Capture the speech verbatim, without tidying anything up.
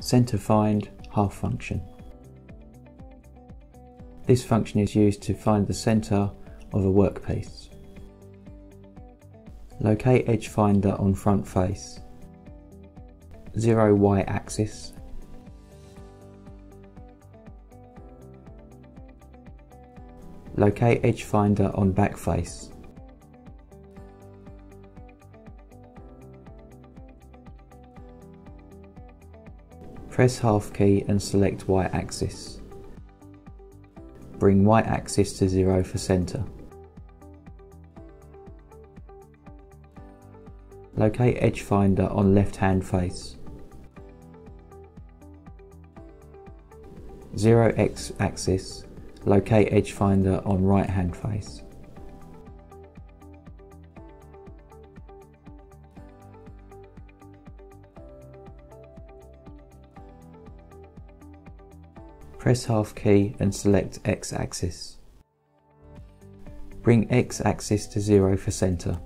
center find half function. This function is used to find the center of a workpiece. Locate edge finder on front face, zero y axis. Locate edge finder on back face. Press half key and select y axis. Bring y axis to zero for center. Locate edge finder on left hand face. zero x axis. Locate edge finder on right hand face. Press half key and select x axis. Bring x axis to zero for center.